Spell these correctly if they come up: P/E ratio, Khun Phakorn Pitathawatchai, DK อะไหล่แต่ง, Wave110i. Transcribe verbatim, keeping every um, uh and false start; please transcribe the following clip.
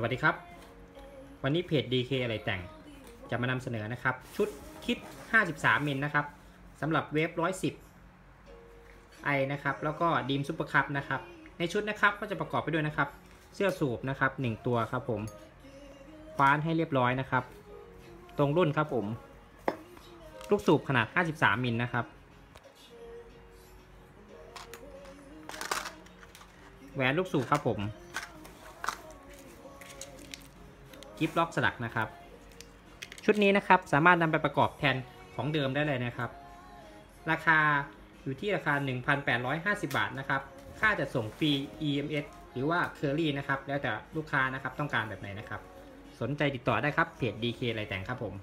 สวัสดีครับวันนี้เพจ ดี เค อะไรแต่งจะมานำเสนอนะครับชุดคิดห้าสิบสามมิลนะครับสำหรับเวฟหนึ่งหนึ่งศูนย์ไอนะครับแล้วก็ดีมซุปเปอร์คัพนะครับในชุดนะครับก็จะประกอบไปด้วยนะครับเสื้อสูบนะครับหนึ่งตัวครับผมคว้านให้เรียบร้อยนะครับตรงรุ่นครับผมลูกสูบขนาดห้าสิบสามมิลนะครับแหวนลูกสูบครับผมกิฟล็อกสลักนะครับชุดนี้นะครับสามารถนำไปประกอบแทนของเดิมได้เลยนะครับราคาอยู่ที่ราคา หนึ่งพันแปดร้อยห้าสิบ บาทนะครับค่าจะส่งฟรี อี เอ็ม เอส หรือว่า Curry นะครับแล้วแต่ลูกค้านะครับต้องการแบบไหนนะครับสนใจติดต่อได้ครับเพจ ดี เค อะไรแต่งครับผม